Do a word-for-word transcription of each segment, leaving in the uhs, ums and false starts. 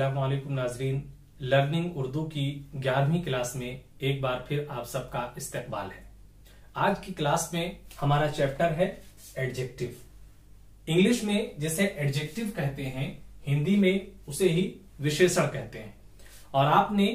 अस्सलामु अलैकुम नाजरीन, लर्निंग उर्दू की ग्यारहवीं क्लास में एक बार फिर आप सबका इस्तकबाल है। आज की क्लास में हमारा चैप्टर है एडजेक्टिव। इंग्लिश में जिसे एडजेक्टिव कहते हैं, हिंदी में उसे ही विशेषण कहते हैं। और आपने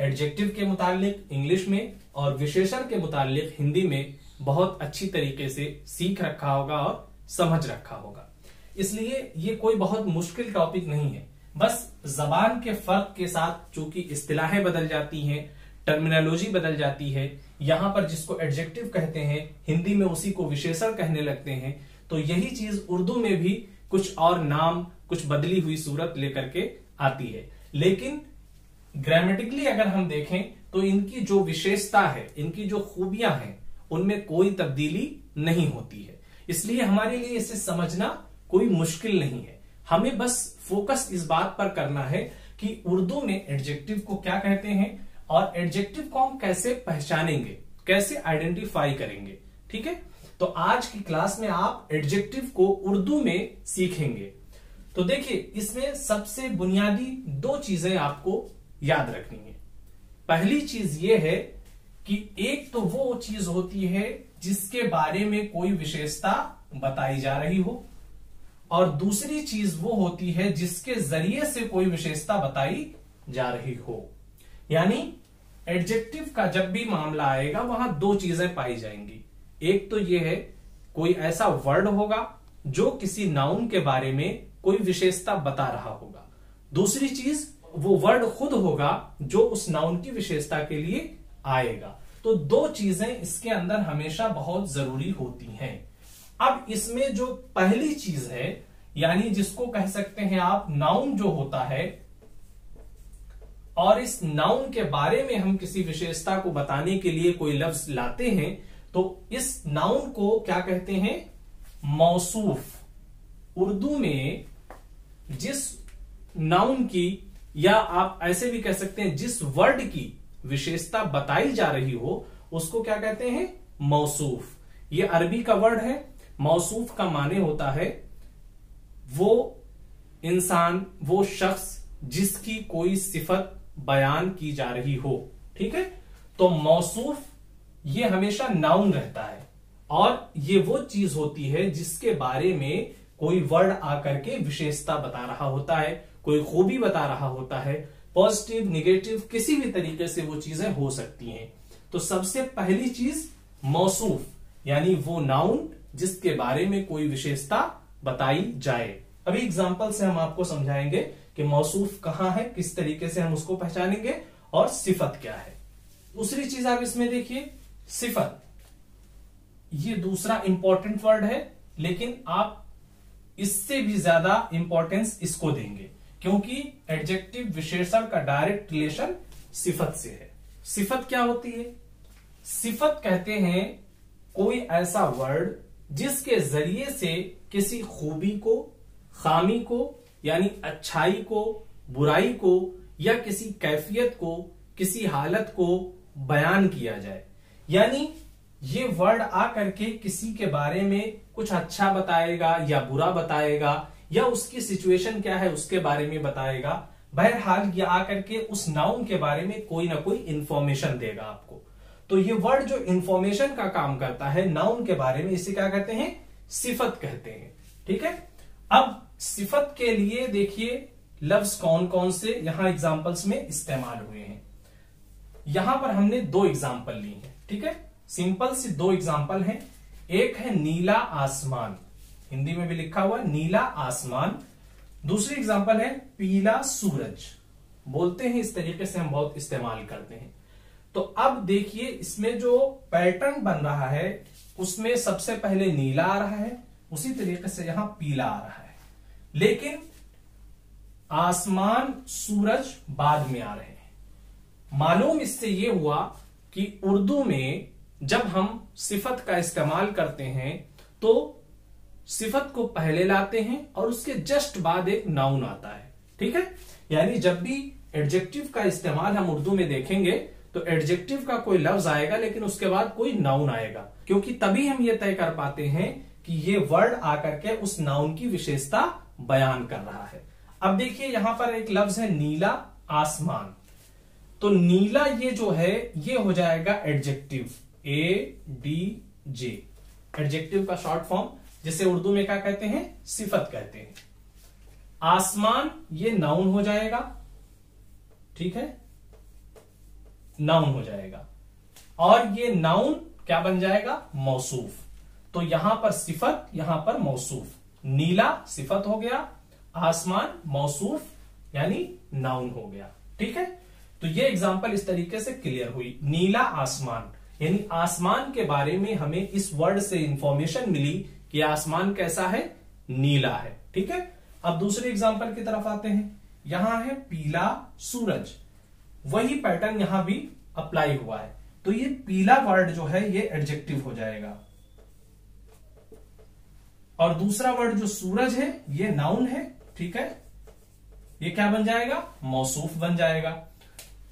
एडजेक्टिव के मुतालिक इंग्लिश में और विशेषण के मुतालिक हिंदी में बहुत अच्छी तरीके से सीख रखा होगा और समझ रखा होगा, इसलिए ये कोई बहुत मुश्किल टॉपिक नहीं है। बस जबान के फर्क के साथ चूंकि इस्तिलाहें बदल जाती हैं, टर्मिनोलॉजी बदल जाती है। यहां पर जिसको एडजेक्टिव कहते हैं हिंदी में उसी को विशेषण कहने लगते हैं, तो यही चीज उर्दू में भी कुछ और नाम, कुछ बदली हुई सूरत लेकर के आती है। लेकिन ग्रामेटिकली अगर हम देखें तो इनकी जो विशेषता है, इनकी जो खूबियां हैं, उनमें कोई तब्दीली नहीं होती है। इसलिए हमारे लिए इसे समझना कोई मुश्किल नहीं है। हमें बस फोकस इस बात पर करना है कि उर्दू में एडजेक्टिव को क्या कहते हैं और एडजेक्टिव को हम कैसे पहचानेंगे, कैसे आइडेंटिफाई करेंगे। ठीक है, तो आज की क्लास में आप एडजेक्टिव को उर्दू में सीखेंगे। तो देखिए, इसमें सबसे बुनियादी दो चीजें आपको याद रखनी है। पहली चीज यह है कि एक तो वो चीज होती है जिसके बारे में कोई विशेषता बताई जा रही हो, और दूसरी चीज वो होती है जिसके जरिए से कोई विशेषता बताई जा रही हो। यानी एडजेक्टिव का जब भी मामला आएगा वहां दो चीजें पाई जाएंगी। एक तो ये है कोई ऐसा वर्ड होगा जो किसी नाउन के बारे में कोई विशेषता बता रहा होगा, दूसरी चीज वो वर्ड खुद होगा जो उस नाउन की विशेषता के लिए आएगा। तो दो चीजें इसके अंदर हमेशा बहुत जरूरी होती हैं। अब इसमें जो पहली चीज है, यानी जिसको कह सकते हैं आप नाउन जो होता है, और इस नाउन के बारे में हम किसी विशेषता को बताने के लिए कोई लफ्ज लाते हैं, तो इस नाउन को क्या कहते हैं? मौसूफ। उर्दू में जिस नाउन की, या आप ऐसे भी कह सकते हैं जिस वर्ड की विशेषता बताई जा रही हो, उसको क्या कहते हैं? मौसूफ। ये अरबी का वर्ड है। मौसूफ का माने होता है वो इंसान, वो शख्स जिसकी कोई सिफत बयान की जा रही हो। ठीक है, तो मौसूफ ये हमेशा नाउन रहता है, और ये वो चीज होती है जिसके बारे में कोई वर्ड आकर के विशेषता बता रहा होता है, कोई खूबी बता रहा होता है। पॉजिटिव, निगेटिव, किसी भी तरीके से वो चीजें हो सकती हैं। तो सबसे पहली चीज मौसूफ, यानी वो नाउन जिसके बारे में कोई विशेषता बताई जाए। अभी एग्जाम्पल से हम आपको समझाएंगे कि मौसूफ कहां है, किस तरीके से हम उसको पहचानेंगे, और सिफत क्या है। दूसरी चीज आप इसमें देखिए, सिफत, ये दूसरा इंपॉर्टेंट वर्ड है, लेकिन आप इससे भी ज्यादा इंपॉर्टेंस इसको देंगे, क्योंकि एडजेक्टिव विशेषण का डायरेक्ट रिलेशन सिफत से है। सिफत क्या होती है? सिफत कहते हैं कोई ऐसा वर्ड जिसके जरिए से किसी खूबी को, खामी को, यानी अच्छाई को, बुराई को, या किसी कैफियत को, किसी हालत को बयान किया जाए। यानी ये वर्ड आकर के किसी के बारे में कुछ अच्छा बताएगा या बुरा बताएगा, या उसकी सिचुएशन क्या है उसके बारे में बताएगा। बहरहाल ये आकर के उस नाउन के बारे में कोई ना कोई इंफॉर्मेशन देगा आपको। तो ये वर्ड जो इंफॉर्मेशन का काम करता है नाउन के बारे में, इसे क्या कहते हैं? सिफत कहते हैं। ठीक है, अब सिफत के लिए देखिए लफ्ज कौन कौन से यहां एग्जांपल्स में इस्तेमाल हुए हैं। यहां पर हमने दो एग्जांपल ली हैं। ठीक है, सिंपल सी दो एग्जांपल हैं। एक है नीला आसमान, हिंदी में भी लिखा हुआ नीला आसमान। दूसरी एग्जाम्पल है पीला सूरज, बोलते हैं इस तरीके से, हम बहुत इस्तेमाल करते हैं। तो अब देखिए इसमें जो पैटर्न बन रहा है, उसमें सबसे पहले नीला आ रहा है, उसी तरीके से यहां पीला आ रहा है, लेकिन आसमान, सूरज बाद में आ रहे हैं। मालूम इससे यह हुआ कि उर्दू में जब हम सिफत का इस्तेमाल करते हैं तो सिफत को पहले लाते हैं और उसके जस्ट बाद एक नाउन आता है। ठीक है, यानी जब भी एडजेक्टिव का इस्तेमाल हम उर्दू में देखेंगे तो एडजेक्टिव का कोई लफ्ज आएगा, लेकिन उसके बाद कोई नाउन आएगा, क्योंकि तभी हम ये तय कर पाते हैं कि ये वर्ड आकर के उस नाउन की विशेषता बयान कर रहा है। अब देखिए यहां पर एक लफ्ज है नीला आसमान, तो नीला ये जो है ये हो जाएगा adjective, A D J, adjective का शॉर्ट फॉर्म, जिसे उर्दू में क्या कहते हैं, सिफत कहते हैं। आसमान ये नाउन हो जाएगा, ठीक है, नाउन हो जाएगा, और ये नाउन क्या बन जाएगा, मौसूफ। तो यहां पर सिफत, यहां पर मौसूफ, नीला सिफत हो गया, आसमान मौसूफ यानी नाउन हो गया। ठीक है, तो ये एग्जाम्पल इस तरीके से क्लियर हुई। नीला आसमान यानी आसमान के बारे में हमें इस वर्ड से इंफॉर्मेशन मिली कि आसमान कैसा है, नीला है। ठीक है, अब दूसरे एग्जाम्पल की तरफ आते हैं। यहां है पीला सूरज, वही पैटर्न यहां भी अप्लाई हुआ है, तो ये पीला वर्ड जो है ये एडजेक्टिव हो जाएगा, और दूसरा वर्ड जो सूरज है ये नाउन है, ठीक है, ये क्या बन जाएगा, मौसूफ बन जाएगा।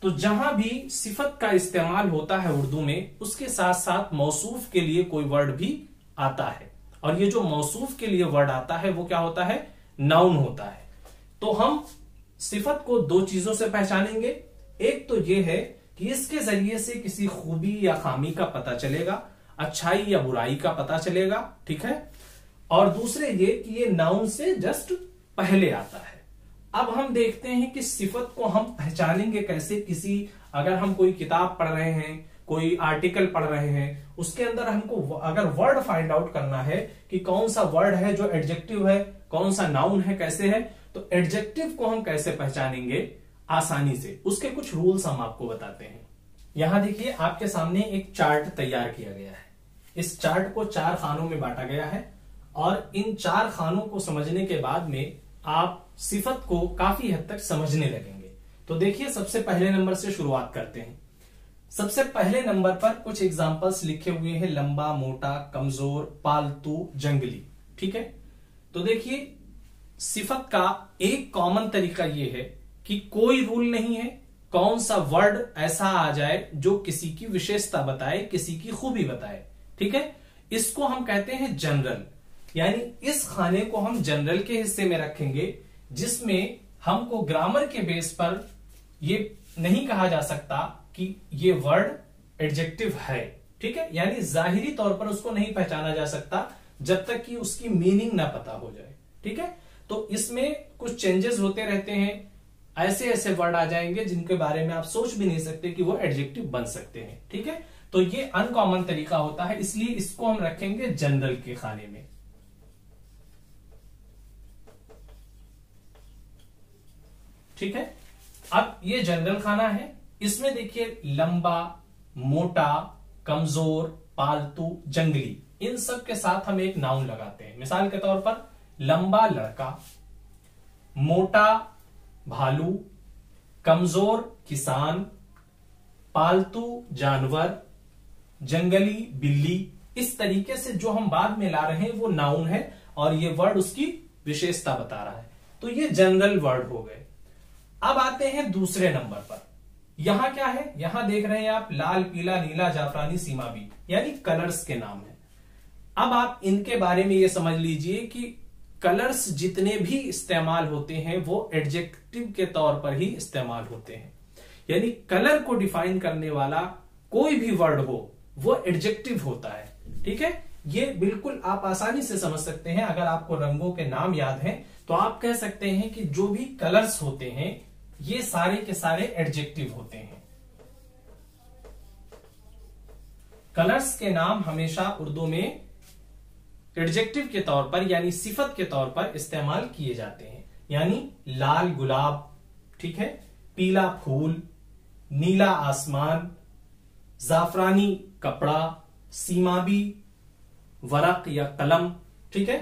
तो जहां भी सिफत का इस्तेमाल होता है उर्दू में, उसके साथ साथ मौसूफ के लिए कोई वर्ड भी आता है, और ये जो मौसूफ के लिए वर्ड आता है वो क्या होता है, नाउन होता है। तो हम सिफत को दो चीजों से पहचानेंगे, एक तो ये है कि इसके जरिए से किसी खूबी या खामी का पता चलेगा, अच्छाई या बुराई का पता चलेगा, ठीक है, और दूसरे ये कि ये नाउन से जस्ट पहले आता है। अब हम देखते हैं कि सिफत को हम पहचानेंगे कैसे। किसी अगर हम कोई किताब पढ़ रहे हैं, कोई आर्टिकल पढ़ रहे हैं, उसके अंदर हमको अगर वर्ड फाइंड आउट करना है कि कौन सा वर्ड है जो एडजेक्टिव है, कौन सा नाउन है, कैसे है, तो एडजेक्टिव को हम कैसे पहचानेंगे आसानी से, उसके कुछ रूल्स हम आपको बताते हैं। यहां देखिए आपके सामने एक चार्ट तैयार किया गया है। इस चार्ट को चार खानों में बांटा गया है, और इन चार खानों को समझने के बाद में आप सिफत को काफी हद तक समझने लगेंगे। तो देखिए सबसे पहले नंबर से शुरुआत करते हैं। सबसे पहले नंबर पर कुछ एग्जाम्पल्स लिखे हुए हैं, लंबा, मोटा, कमजोर, पालतू, जंगली। ठीक है, तो देखिए सिफत का एक कॉमन तरीका यह है कि कोई रूल नहीं है, कौन सा वर्ड ऐसा आ जाए जो किसी की विशेषता बताए, किसी की खूबी बताए। ठीक है, इसको हम कहते हैं जनरल, यानी इस खाने को हम जनरल के हिस्से में रखेंगे, जिसमें हमको ग्रामर के बेस पर यह नहीं कहा जा सकता कि यह वर्ड एडजेक्टिव है। ठीक है, यानी जाहिरी तौर पर उसको नहीं पहचाना जा सकता जब तक कि उसकी मीनिंग ना पता हो जाए। ठीक है, तो इसमें कुछ चेंजेस होते रहते हैं, ऐसे ऐसे वर्ड आ जाएंगे जिनके बारे में आप सोच भी नहीं सकते कि वो एडजेक्टिव बन सकते हैं। ठीक है, तो ये अनकॉमन तरीका होता है, इसलिए इसको हम रखेंगे जनरल के खाने में। ठीक है, अब ये जनरल खाना है, इसमें देखिए लंबा, मोटा, कमजोर, पालतू, जंगली, इन सब के साथ हम एक नाउन लगाते हैं। मिसाल के तौर पर लंबा लड़का, मोटा भालू, कमजोर किसान, पालतू जानवर, जंगली बिल्ली। इस तरीके से जो हम बाद में ला रहे हैं वो नाउन है, और ये वर्ड उसकी विशेषता बता रहा है, तो ये जनरल वर्ड हो गए। अब आते हैं दूसरे नंबर पर। यहां क्या है, यहां देख रहे हैं आप लाल, पीला, नीला, जाफरानी, सीमाबी, यानी कलर्स के नाम है। अब आप इनके बारे में ये समझ लीजिए कि कलर्स जितने भी इस्तेमाल होते हैं वो एडजेक्टिव के तौर पर ही इस्तेमाल होते हैं, यानी कलर को डिफाइन करने वाला कोई भी वर्ड हो वो एडजेक्टिव होता है। ठीक है, ये बिल्कुल आप आसानी से समझ सकते हैं। अगर आपको रंगों के नाम याद हैं तो आप कह सकते हैं कि जो भी कलर्स होते हैं ये सारे के सारे एडजेक्टिव होते हैं। कलर्स के नाम हमेशा उर्दू में एडजेक्टिव के तौर पर यानी सिफत के तौर पर इस्तेमाल किए जाते हैं, यानी लाल गुलाब, ठीक है, पीला फूल, नीला आसमान, जाफरानी कपड़ा, सीमाबी वरक या कलम। ठीक है,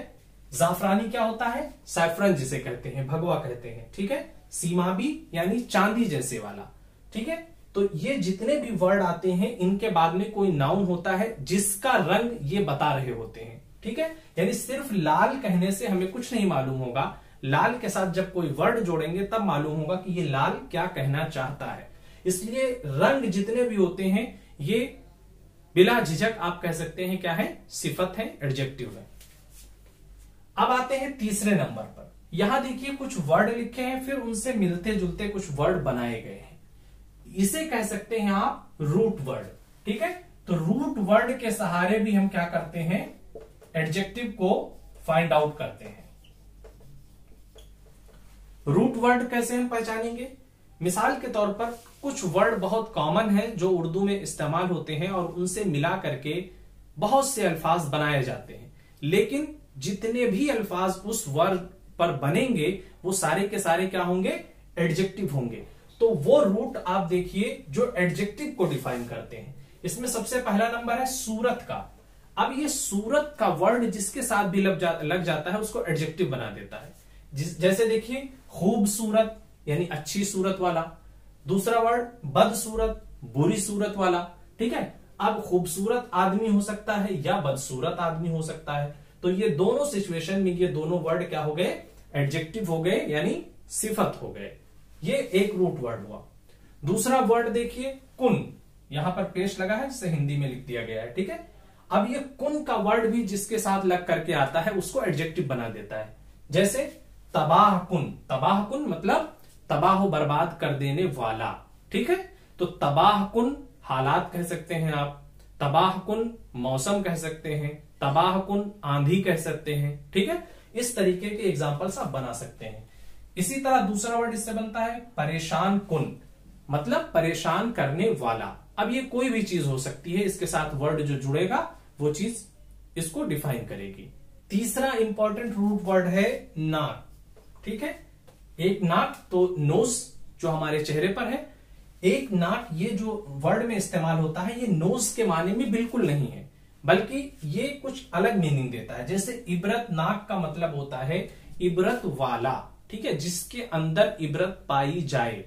जाफरानी क्या होता है, सैफरन जिसे कहते हैं, भगवा कहते हैं। ठीक है, सीमाबी यानी चांदी जैसे वाला। ठीक है, तो ये जितने भी वर्ड आते हैं इनके बाद में कोई नाउन होता है जिसका रंग ये बता रहे होते हैं। ठीक है, यानी सिर्फ लाल कहने से हमें कुछ नहीं मालूम होगा, लाल के साथ जब कोई वर्ड जोड़ेंगे तब मालूम होगा कि ये लाल क्या कहना चाहता है। इसलिए रंग जितने भी होते हैं ये बिला झिझक आप कह सकते हैं क्या है, सिफत है, एडजेक्टिव है। अब आते हैं तीसरे नंबर पर। यहां देखिए कुछ वर्ड लिखे हैं, फिर उनसे मिलते जुलते कुछ वर्ड बनाए गए हैं, इसे कह सकते हैं आप रूट वर्ड। ठीक है, तो रूट वर्ड के सहारे भी हम क्या करते हैं, एडजेक्टिव को फाइंड आउट करते हैं। रूट वर्ड कैसे हम पहचानेंगे? मिसाल के तौर पर कुछ वर्ड बहुत कॉमन है जो उर्दू में इस्तेमाल होते हैं और उनसे मिला करके बहुत से अल्फाज बनाए जाते हैं, लेकिन जितने भी अल्फाज उस वर्ड पर बनेंगे वो सारे के सारे क्या होंगे, एडजेक्टिव होंगे। तो वो रूट आप देखिए जो एडजेक्टिव को डिफाइन करते हैं। इसमें सबसे पहला नंबर है सूरत का। अब ये सूरत का वर्ड जिसके साथ भी लग, जा, लग जाता है उसको एडजेक्टिव बना देता है। जिस, जैसे देखिए खूबसूरत यानी अच्छी सूरत वाला, दूसरा वर्ड बदसूरत बुरी सूरत वाला। ठीक है, अब खूबसूरत आदमी हो सकता है या बदसूरत आदमी हो सकता है, तो ये दोनों सिचुएशन में ये दोनों वर्ड क्या हो गए, एडजेक्टिव हो गए यानी सिफत हो गए। ये एक रूट वर्ड हुआ। दूसरा वर्ड देखिए कुन, यहां पर पेश लगा है जिसे हिंदी में लिख दिया गया है। ठीक है, अब ये कुन का वर्ड भी जिसके साथ लग करके आता है उसको एडजेक्टिव बना देता है। जैसे तबाह कुन, तबाह कुन मतलब तबाह बर्बाद कर देने वाला। ठीक है, तो तबाह कुन हालात कह सकते हैं आप, तबाह कुन मौसम कह सकते हैं, तबाह कुन आंधी कह सकते हैं। ठीक है, इस तरीके के एग्जाम्पल्स आप बना सकते हैं। इसी तरह दूसरा वर्ड इससे बनता है परेशान कुन, मतलब परेशान करने वाला। अब ये कोई भी चीज हो सकती है, इसके साथ वर्ड जो जुड़ेगा वो चीज इसको डिफाइन करेगी। तीसरा इंपॉर्टेंट रूट वर्ड है नाक। ठीक है, एक नाक तो नोस जो हमारे चेहरे पर है, एक नाक ये जो वर्ड में इस्तेमाल होता है ये नोस के माने में बिल्कुल नहीं है, बल्कि ये कुछ अलग मीनिंग देता है। जैसे इबरत नाक का मतलब होता है इबरत वाला। ठीक है, जिसके अंदर इबरत पाई जाए,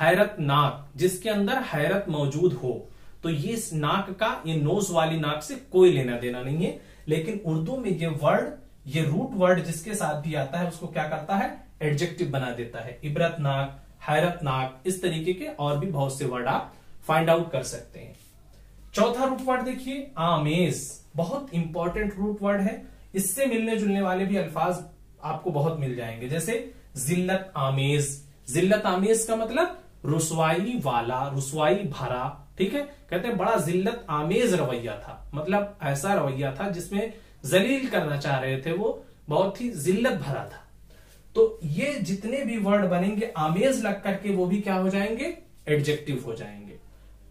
हैरत नाक जिसके अंदर हैरत मौजूद हो। तो ये इस नाक का, ये नोज वाली नाक से कोई लेना देना नहीं है, लेकिन उर्दू में ये वर्ड, ये रूट वर्ड जिसके साथ भी आता है उसको क्या करता है, एडजेक्टिव बना देता है। इबरत नाक, हैरत नाक, इस तरीके के और भी बहुत से वर्ड आप फाइंड आउट कर सकते हैं। चौथा रूट वर्ड देखिए आमेज, बहुत इंपॉर्टेंट रूट वर्ड है। इससे मिलने जुलने वाले भी अल्फाज आपको बहुत मिल जाएंगे। जैसे जिल्लत आमेज, जिल्लत आमेज का मतलब रुसवाई वाला, रुसवाई भरा। ठीक है, कहते हैं बड़ा जिल्लत आमेज रवैया था, मतलब ऐसा रवैया था जिसमें जलील करना चाह रहे थे, वो बहुत ही जिल्लत भरा था। तो ये जितने भी वर्ड बनेंगे आमेज लग करके वो भी क्या हो जाएंगे, एडजेक्टिव हो जाएंगे।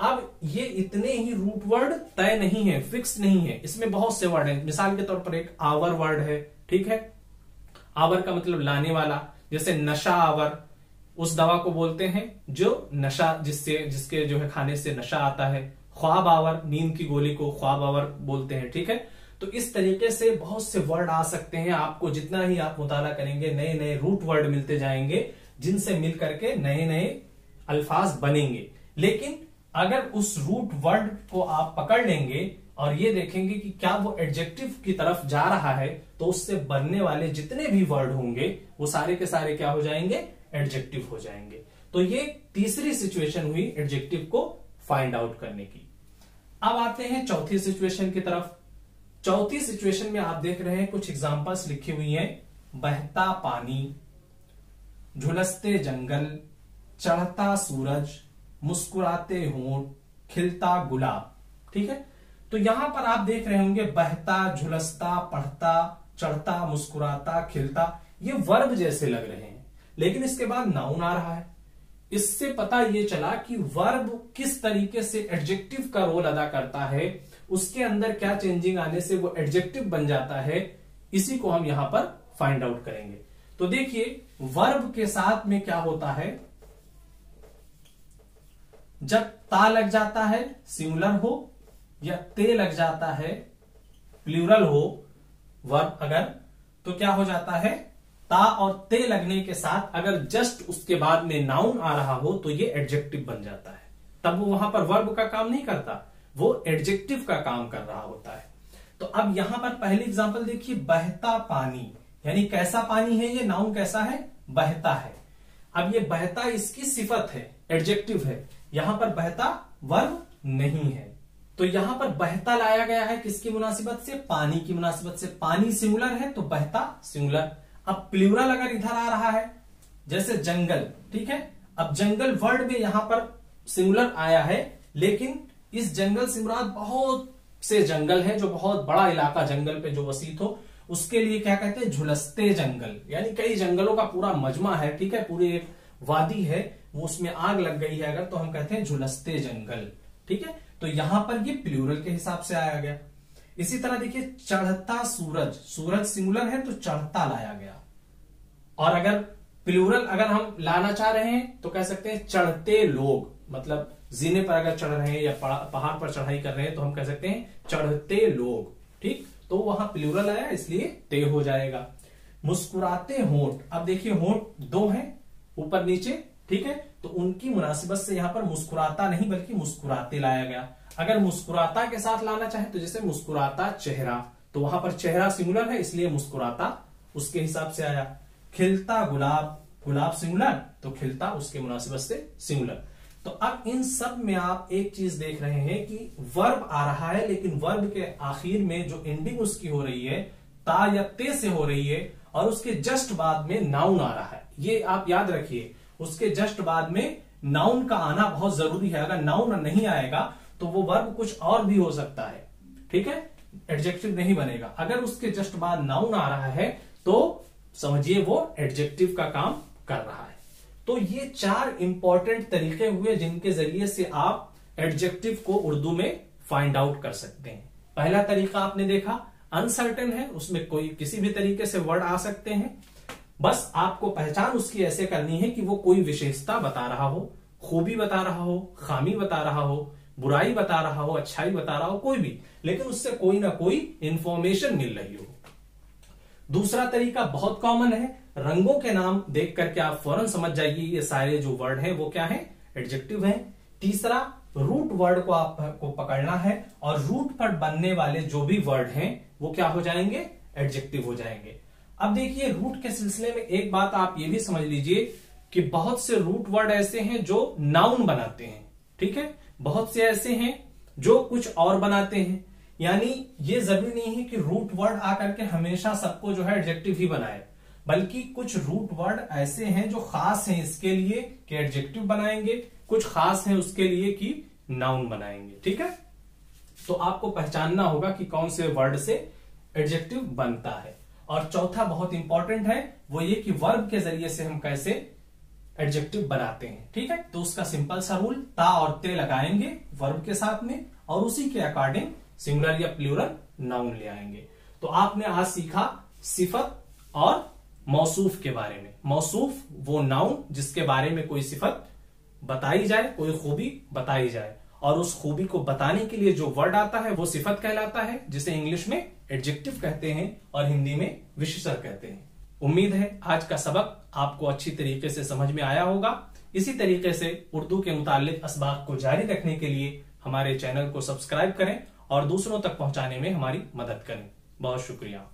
अब ये इतने ही रूट वर्ड तय नहीं है, फिक्स नहीं है, इसमें बहुत से वर्ड हैं। मिसाल के तौर पर एक आवर वर्ड है। ठीक है, आवर का मतलब लाने वाला। जैसे नशा आवर, उस दवा को बोलते हैं जो नशा, जिससे जिसके जो है खाने से नशा आता है। ख्वाब आवर, नींद की गोली को ख्वाब आवर बोलते हैं। ठीक है, तो इस तरीके से बहुत से वर्ड आ सकते हैं। आपको जितना ही आप मुताला करेंगे नए नए रूट वर्ड मिलते जाएंगे, जिनसे मिल करके नए नए अल्फाज बनेंगे। लेकिन अगर उस रूट वर्ड को आप पकड़ लेंगे और ये देखेंगे कि क्या वो एडजेक्टिव की तरफ जा रहा है, तो उससे बनने वाले जितने भी वर्ड होंगे वो सारे के सारे क्या हो जाएंगे, एडजेक्टिव हो जाएंगे। तो ये तीसरी सिचुएशन हुई एडजेक्टिव को फाइंड आउट करने की। अब आते हैं चौथी सिचुएशन की तरफ। चौथी सिचुएशन में आप देख रहे हैं कुछ एग्जांपल्स लिखी हुई हैं। बहता पानी, झुलसते जंगल, चढ़ता सूरज, मुस्कुराते होंठ, खिलता गुलाब। ठीक है, तो यहां पर आप देख रहे होंगे बहता, झुलसता, पढ़ता, चढ़ता, मुस्कुराता, खिलता, ये वर्ब जैसे लग रहे हैं, लेकिन इसके बाद नाउन आ रहा है। इससे पता ये चला कि वर्ब किस तरीके से एडजेक्टिव का रोल अदा करता है, उसके अंदर क्या चेंजिंग आने से वो एडजेक्टिव बन जाता है, इसी को हम यहां पर फाइंड आउट करेंगे। तो देखिए वर्ब के साथ में क्या होता है, जब ता लग जाता है सिंगुलर हो, या ते लग जाता है प्लूरल हो वर्ब अगर, तो क्या हो जाता है, ता और ते लगने के साथ अगर जस्ट उसके बाद में नाउन आ रहा हो तो ये एडजेक्टिव बन जाता है। तब वो वहां पर वर्ब का काम नहीं करता, वो एडजेक्टिव का काम कर रहा होता है। तो अब यहां पर पहली एग्जांपल देखिए बहता पानी, यानी कैसा पानी है, ये नाउन कैसा है, बहता है। अब ये बहता इसकी सिफत है, एडजेक्टिव है। यहां पर बहता वर्ब नहीं है, तो यहां पर बहता लाया गया है किसकी मुनासिबत से, पानी की मुनासिबत से। पानी सिंगुलर है तो बहता सिंगुलर। अब प्लूरल अगर इधर आ रहा है जैसे जंगल, ठीक है, अब जंगल वर्ड में यहां पर सिंगुलर आया है, लेकिन इस जंगल से मुराद बहुत से जंगल है, जो बहुत बड़ा इलाका जंगल पे जो वसीत हो, उसके लिए क्या कहते हैं झुलसते जंगल, यानी कई जंगलों का पूरा मजमा है, ठीक है, पूरी एक वादी है वो उसमें आग लग गई है अगर, तो हम कहते हैं झुलसते जंगल, ठीक है। तो यहां पर ये प्लूरल के हिसाब से आया गया। इसी तरह देखिए चढ़ता सूरज, सूरज सिंगुलर है तो चढ़ता लाया गया, और अगर प्लूरल अगर हम लाना चाह रहे हैं तो कह सकते हैं चढ़ते लोग, मतलब जीने पर अगर चढ़ रहे हैं या पहाड़ पर चढ़ाई कर रहे हैं तो हम कह सकते हैं चढ़ते लोग, ठीक, तो वहां प्लूरल आया इसलिए ते हो जाएगा। मुस्कुराते होंठ, अब देखिए होंठ दो हैं ऊपर नीचे, ठीक है, तो उनकी मुनासिबत से यहां पर मुस्कुराता नहीं बल्कि मुस्कुराते लाया गया। अगर मुस्कुराता के साथ लाना चाहे तो जैसे मुस्कुराता चेहरा, तो वहां पर चेहरा सिंगुलर है इसलिए मुस्कुराता उसके हिसाब से आया। खिलता गुलाब, गुलाब सिंगुलर तो खिलता उसके मुनासिबत से सिंगुलर। तो अब इन सब में आप एक चीज देख रहे हैं कि वर्ब आ रहा है, लेकिन वर्ब के आखिर में जो एंडिंग उसकी हो रही है ता या ते से हो रही है, और उसके जस्ट बाद में नाउन आ रहा है। ये आप याद रखिए, उसके जस्ट बाद में नाउन का आना बहुत जरूरी है। अगर नाउन नहीं आएगा तो वो वर्ब कुछ और भी हो सकता है, ठीक है, एडजेक्टिव नहीं बनेगा। अगर उसके जस्ट बाद नाउन आ रहा है तो समझिए वो एडजेक्टिव का काम कर रहा है। तो ये चार इंपॉर्टेंट तरीके हुए जिनके जरिए से आप एडजेक्टिव को उर्दू में फाइंड आउट कर सकते हैं। पहला तरीका आपने देखा अनसर्टेन है, उसमें कोई किसी भी तरीके से वर्ड आ सकते हैं, बस आपको पहचान उसकी ऐसे करनी है कि वो कोई विशेषता बता रहा हो, खूबी बता रहा हो, खामी बता रहा हो, बुराई बता रहा हो, अच्छाई बता रहा हो, कोई भी, लेकिन उससे कोई ना कोई इंफॉर्मेशन मिल रही हो। दूसरा तरीका बहुत कॉमन है, रंगों के नाम देख करके आप फौरन समझ जाइए ये सारे जो वर्ड हैं वो क्या हैं, एडजेक्टिव हैं। तीसरा, रूट वर्ड को आपको पकड़ना है और रूट पर बनने वाले जो भी वर्ड हैं वो क्या हो जाएंगे, एडजेक्टिव हो जाएंगे। अब देखिए रूट के सिलसिले में एक बात आप ये भी समझ लीजिए कि बहुत से रूट वर्ड ऐसे हैं जो नाउन बनाते हैं, ठीक है, बहुत से ऐसे हैं जो कुछ और बनाते हैं, यानी ये जरूरी नहीं है कि रूट वर्ड आकर के हमेशा सबको जो है एडजेक्टिव ही बनाए, बल्कि कुछ रूट वर्ड ऐसे हैं जो खास हैं इसके लिए कि एडजेक्टिव बनाएंगे, कुछ खास हैं उसके लिए कि नाउन बनाएंगे, ठीक है। तो आपको पहचानना होगा कि कौन से वर्ड से एडजेक्टिव बनता है। और चौथा बहुत इंपॉर्टेंट है वो ये कि वर्ब के जरिए से हम कैसे एडजेक्टिव बनाते हैं, ठीक है। तो उसका सिंपल सा रूल, ता और ते लगाएंगे वर्ब के साथ में और उसी के अकॉर्डिंग सिंगुलर या प्लूरल नाउन ले आएंगे। तो आपने आज सीखा सिफत और मौसूफ के बारे में। मौसूफ वो नाउन जिसके बारे में कोई सिफत बताई जाए, कोई खूबी बताई जाए, और उस खूबी को बताने के लिए जो वर्ड आता है वो सिफत कहलाता है, जिसे इंग्लिश में एडजेक्टिव कहते हैं और हिंदी में विशेषण कहते हैं। उम्मीद है आज का सबक आपको अच्छी तरीके से समझ में आया होगा। इसी तरीके से उर्दू के मुताल्लिक असबाक को जारी रखने के लिए हमारे चैनल को सब्सक्राइब करें और दूसरों तक पहुंचाने में हमारी मदद करें। बहुत शुक्रिया।